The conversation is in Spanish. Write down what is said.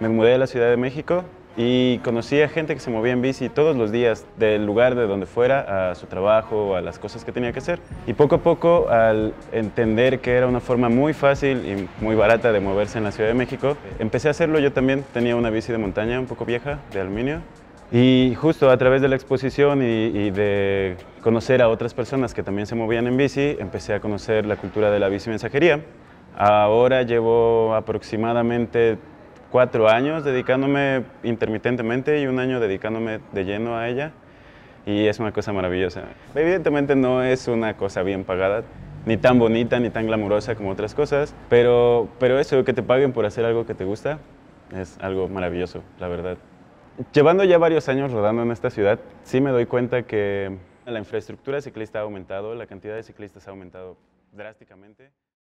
Me mudé a la Ciudad de México y conocí a gente que se movía en bici todos los días, del lugar de donde fuera, a su trabajo, a las cosas que tenía que hacer. Y poco a poco, al entender que era una forma muy fácil y muy barata de moverse en la Ciudad de México, empecé a hacerlo yo también. Tenía una bici de montaña un poco vieja, de aluminio. Y justo a través de la exposición y de conocer a otras personas que también se movían en bici, empecé a conocer la cultura de la bici mensajería. Ahora llevo aproximadamente 4 años dedicándome intermitentemente y 1 año dedicándome de lleno a ella, y es una cosa maravillosa. Evidentemente no es una cosa bien pagada, ni tan bonita ni tan glamurosa como otras cosas, pero eso, que te paguen por hacer algo que te gusta, es algo maravilloso, la verdad. Llevando ya varios años rodando en esta ciudad, sí me doy cuenta que la infraestructura ciclista ha aumentado, la cantidad de ciclistas ha aumentado drásticamente.